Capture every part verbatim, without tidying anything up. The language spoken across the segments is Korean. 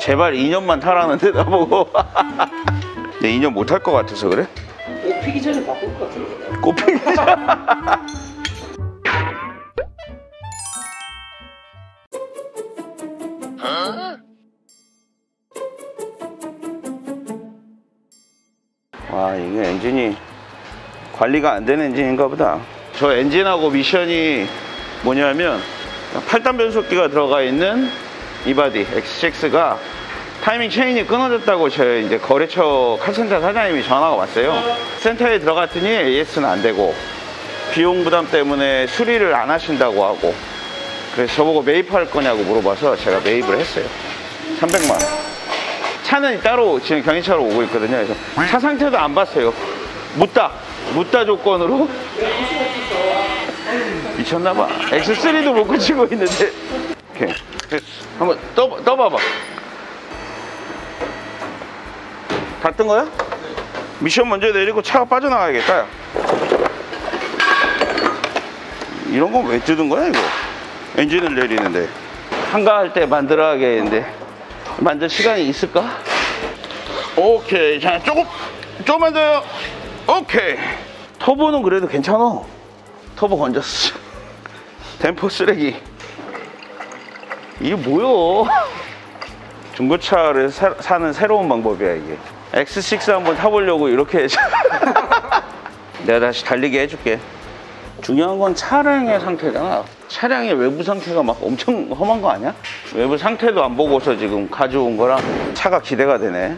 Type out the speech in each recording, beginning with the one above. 제발 이 년만 타라는 데 나보고. 근데 이 년 못 탈 것 같아서 그래? 꽃 피기 전에 바꿀 것 같은데. 꽃 피기 전에. 와, 이게 엔진이 관리가 안 되는 엔진인가 보다. 저 엔진하고 미션이 뭐냐면 팔 단 변속기가 들어가 있는 이 바디 엑스 식스가 타이밍 체인이 끊어졌다고 저희 이제 거래처 콜센터 사장님이 전화가 왔어요. 센터에 들어갔더니 에이에스는 안 되고 비용 부담 때문에 수리를 안 하신다고 하고, 그래서 저보고 매입할 거냐고 물어봐서 제가 매입을 했어요. 삼백만 원. 차는 따로 지금 경유차로 오고 있거든요. 그래서 차 상태도 안 봤어요. 묻다 묻다 조건으로. 미쳤나봐. 엑스 쓰리도 못 고치고 있는데. 오케이, 한번 떠, 떠봐봐. 다 뜬 거야? 미션 먼저 내리고 차가 빠져나가야겠다. 이런 건 왜 뜯은 거야 이거? 엔진을 내리는데. 한가할 때 만들어야겠는데 만들 시간이 있을까? 오케이, 자 조금 조금만 더요. 오케이. 터보는 그래도 괜찮아. 터보 건졌어. 댐퍼 쓰레기. 이게 뭐야? 중고차를 사, 사는 새로운 방법이야 이게. 엑스 식스 한번 타보려고 이렇게. 내가 다시 달리게 해줄게. 중요한 건 차량의 상태잖아. 차량의 외부 상태가 막 엄청 험한 거 아니야? 외부 상태도 안 보고서 지금 가져온 거라 차가 기대가 되네.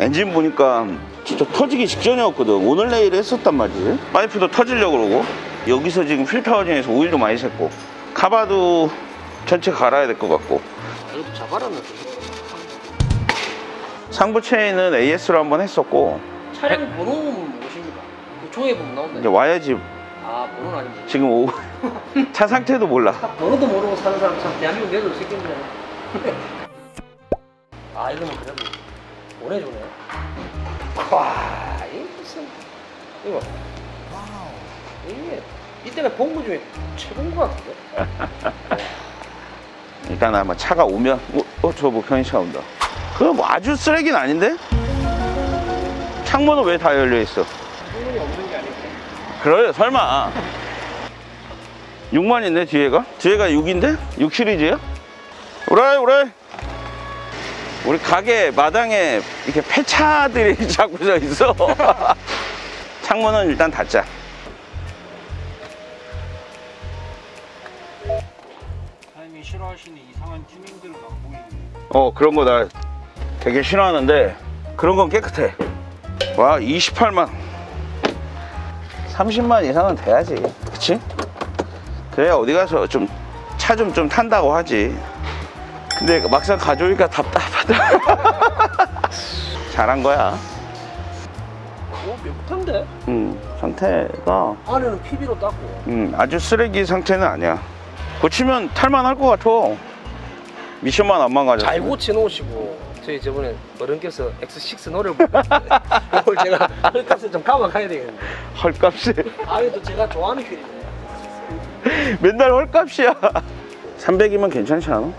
엔진 보니까 진짜 터지기 직전이었거든. 오늘 내일 했었단 말이지. 파이프도 터지려고 그러고, 여기서 지금 필터진에서 오일도 많이 샜고, 카바도 전체 갈아야 될 것 같고. 상부 체인은 에이에스로 한번 했었고. 차량 번호는 무엇입니까? 조회 보면 나온다. 이제 와야지. 아, 번호는 아닙니다. 지금 오후 차 상태도 몰라. 번호도 모르고 사는 사람 참 대한민국 내도 새끼인데. 아, 이거는 그래도 오래 주네. 와, 이거 무슨 이거. 와우. 이게 이때가 본 거 중에 최고인 것 같은데. 일단 아마 차가 오면 어, 어 저 뭐 편의차 온다. 그거 뭐 아주 쓰레기는 아닌데? 창문은 왜 다 열려 있어? 창문이 없는 게 아니고. 그래, 설마. 육만 있네, 뒤에가? 뒤에가 육인데? 육 시리즈야? 오라이, 오라이. 우리 가게 마당에 이렇게 폐차들이 자꾸 져 있어. 창문은 일단 닫자. 사장님이 싫어하시는 이상한 튜닝들은 안 보이네. 어, 그런 거 나 되게 싫어하는데 그런 건 깨끗해. 와, 이십팔만. 삼십만 이상은 돼야지, 그치? 그래야 어디 가서 좀 차 좀 좀 탄다고 하지. 근데 막상 가져오니까 답답하다. 잘한 거야. 어, 깨끗한데? 응, 상태가 안에는 피비로 닦고. 응, 아주 쓰레기 상태는 아니야. 고치면 탈만 할 것 같아. 미션만 안 망가져. 잘 고치놓으시고. 저희 저번에 어른께서 엑스 식스 노려보고 오늘 제가 헐값에 좀 감아가야 되겠는데. 헐값에? 아니, 또 제가 좋아하는 휠이네. 맨날 헐값이야. 삼백이면 괜찮지 않아?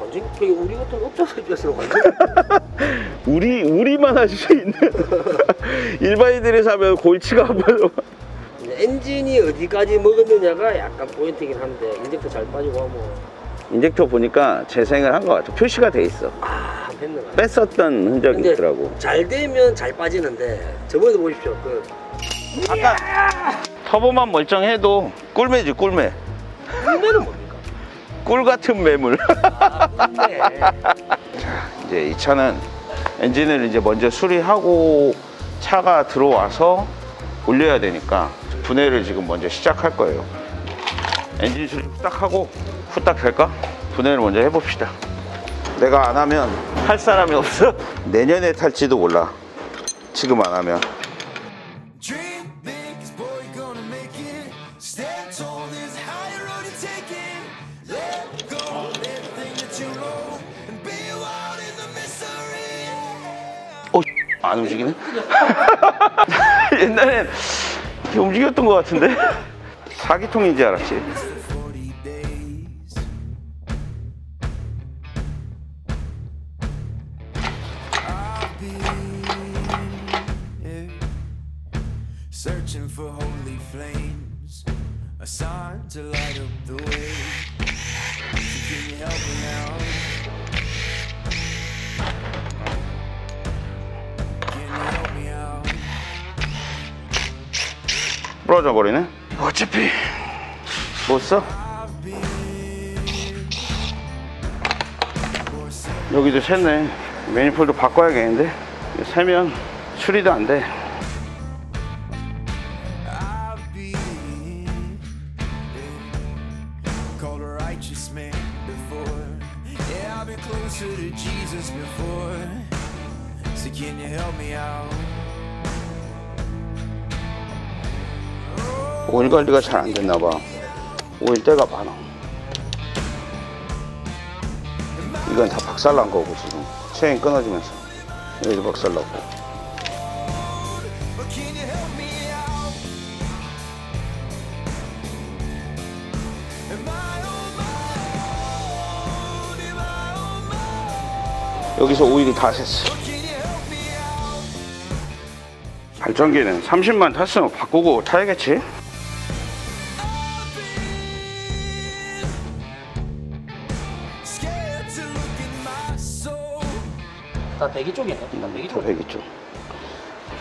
완전 우리 같은 업자사 입장에서 완전 우리, 우리만 할 수 있는. 일반인들이 사면 골치가 안 빠져. 엔진이 어디까지 먹었느냐가 약간 포인트긴 한데 인젝터 잘 빠지고 하면. 인젝터 보니까 재생을 한 것 같아. 표시가 돼 있어. 아, 뺐었던 흔적이 근데 있더라고. 잘 되면 잘 빠지는데 저번에도 보십시오. 그 아까 터보만 멀쩡해도 꿀매지, 꿀매. 꿀매는 뭡니까? 꿀 같은 매물. 아, 꿀매. 자, 이제 이 차는 엔진을 이제 먼저 수리하고 차가 들어와서 올려야 되니까 분해를 지금 먼저 시작할 거예요. 엔진 수리 딱 하고. 후딱 될까? 분해를 먼저 해봅시다. 내가 안 하면 할 사람이 없어. 내년에 탈지도 몰라. 지금 안 하면. 어, 안 움직이네? 옛날엔 이렇게 움직였던 것 같은데? 사기통인 줄 알았지. Searching for holy flames, a sign to light up the way. Can you help me out? Can you help me out? 부러져 버리네. 어차피 못 써. 여기도 샜네. 매니폴드 바꿔야겠는데. 새면 수리도 안 돼. 오일 관리가 잘 안 됐나 봐. 오일 때가 많아. 이건 다 박살 난 거고 지금 체인 끊어지면서 여기도 박살 났고. 여기서 오일이 다 샜어. 발전기는 삼십만 탔으면 바꾸고 타야겠지? 다 배기 쪽이네. 다 배기 쪽. 배기 쪽.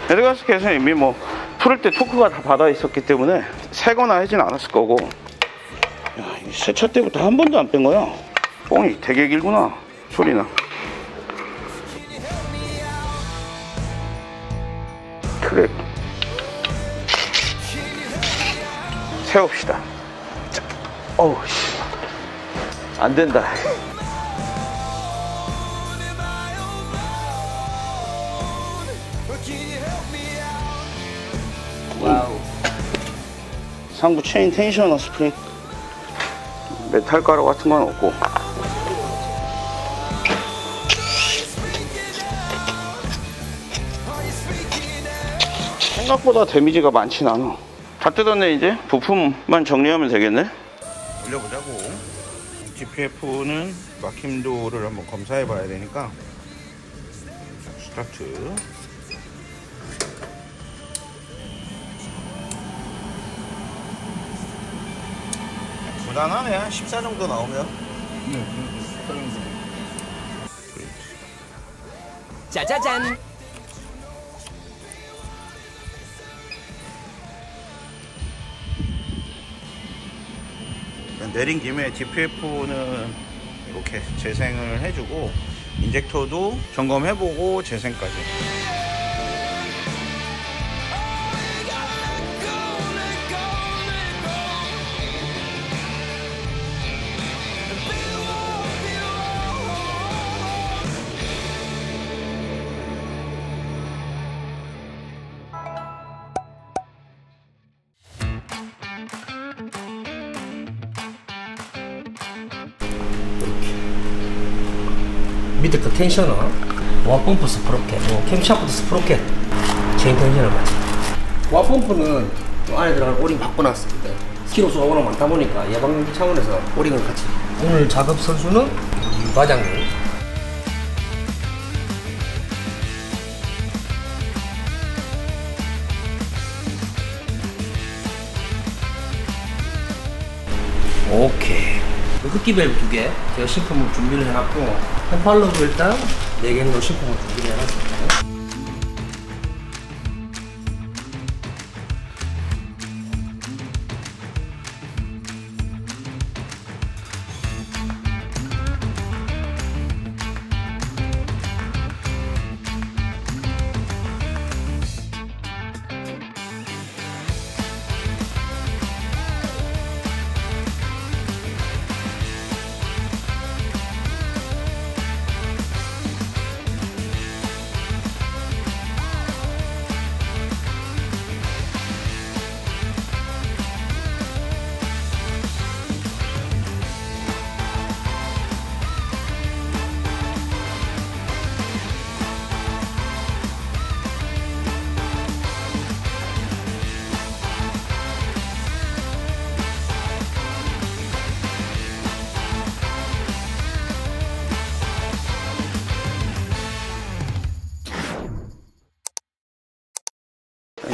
헤드가스켓은 이미 뭐 풀을 때 토크가 다 받아 있었기 때문에 새거나 하진 않았을 거고. 야, 이 세차 때부터 한 번도 안 뺀 거야. 뽕이 되게 길구나. 소리나. 크랙 세웁시다. 어우 안 된다. 와우. 상부 체인 텐셔너 스프링. 메탈 가루 같은 건 없고. 생각보다 데미지가 많진 않아. 다 뜯었네. 이제 부품만 정리하면 되겠네. 올려보자고. 지피에프는 막힘도를 한번 검사해 봐야 되니까. 스타트. 무난하네. 한 십사 정도 나오면. 네, 십사 정도. 짜자잔. 내린 김에 지피에프는 이렇게 재생을 해주고 인젝터도 점검해보고 재생까지. 밑에 그 텐셔너, 와펌프 스프로켓, 뭐 캠샤프트 스프로켓, 체인 텐셔너 맞지. 와펌프는 안에 들어가는 오링 바꿔놨습니다. 키로수가 워낙 많다 보니까 예방용기 차원에서 오링을 같이. 오늘 작업 선수는 유과장님. 오케이. 흡기밸브 두 개, 제가 신품을 준비를 해놨고, 햄팔로도 일단 네 개로 신품을 준비를 해놨습니다.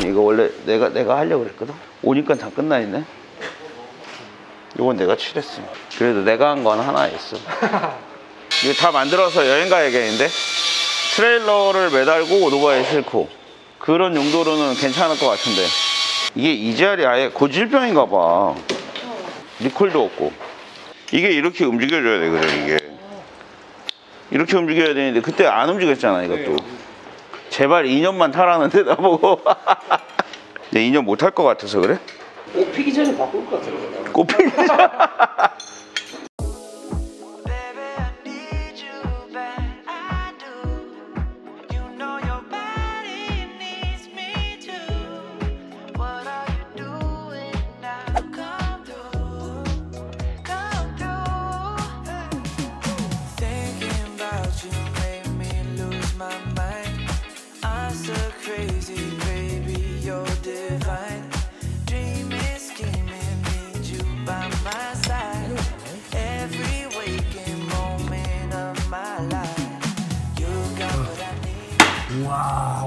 이거 원래 내가 내가 하려고 그랬거든. 오니까 다 끝나 있네. 이건 내가 칠했어. 그래도 내가 한 건 하나 있어. 이거 다 만들어서 여행 가야겠는데? 트레일러를 매달고 오토바이에 싣고 그런 용도로는 괜찮을 것 같은데, 이게 이 자리 아예 고질병인가 봐. 리콜도 없고. 이게 이렇게 움직여줘야 되거든. 이게 이렇게 움직여야 되는데 그때 안 움직였잖아. 이것도 제발 이 년만 타라는데 나보고. 근데 이 년 못 탈 것 같아서 그래? 꽃 피기 전에 바꿀 것 같은데. 꽃 피기 전에.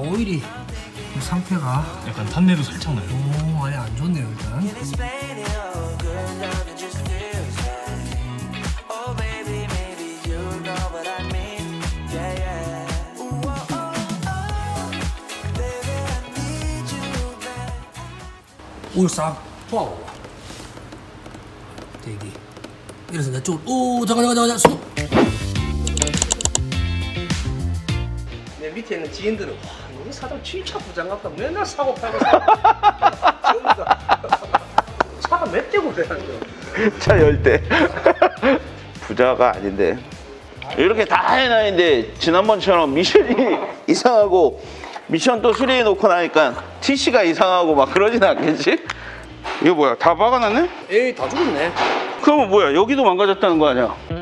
오일이 상태가 약간 탄내도 살짝 나요. 오, 아예 안 좋네요. 일단 오일 싹 퍼. 대기. 이래서 내 쪽으로. 오, 잠깐 잠깐 잠깐. 손. 내 밑에 있는 지인들은 와, 너희 사장 진짜 부장 같다. 맨날 사고 팔고 차가 몇 대고 그래가지고 차 열 대. 부자가 아닌데 이렇게 다 해놔인데 지난번처럼 미션이 이상하고 미션 또 수리해 놓고 나니까 티씨가 이상하고 막 그러진 않겠지? 이거 뭐야? 다 박아놨네? 에이 다 죽었네. 그러면 뭐야? 여기도 망가졌다는 거 아니야?